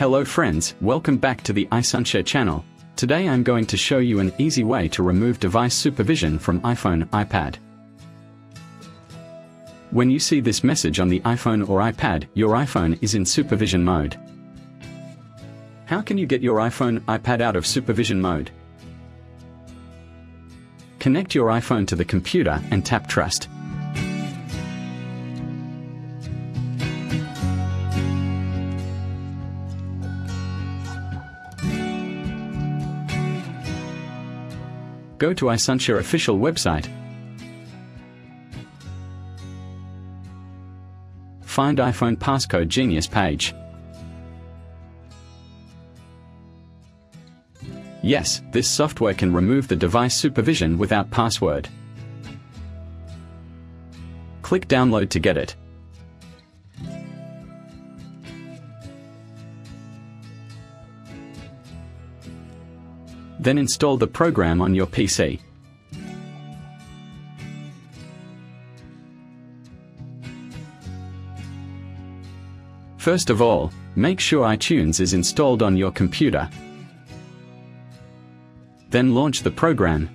Hello friends, welcome back to the iSunshare channel. Today I'm going to show you an easy way to remove device supervision from iPhone, iPad. When you see this message on the iPhone or iPad, your iPhone is in supervision mode. How can you get your iPhone, iPad out of supervision mode? Connect your iPhone to the computer and tap Trust. Go to iSunshare official website. Find iPhone Passcode Genius page. Yes, this software can remove the device supervision without password. Click download to get it. Then install the program on your PC. First of all, make sure iTunes is installed on your computer. Then launch the program.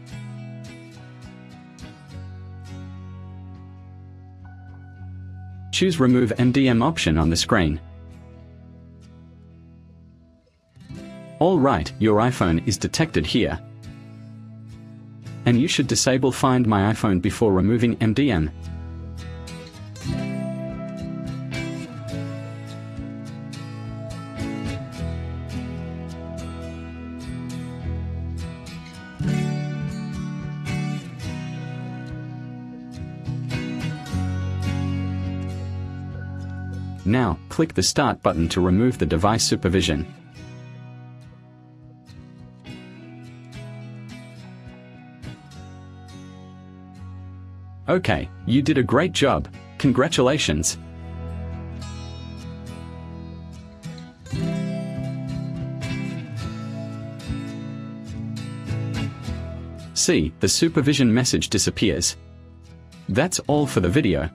Choose Remove MDM option on the screen. Alright, your iPhone is detected here. And you should disable Find My iPhone before removing MDM. Now, click the Start button to remove the device supervision. Okay, you did a great job. Congratulations! See, the supervision message disappears. That's all for the video.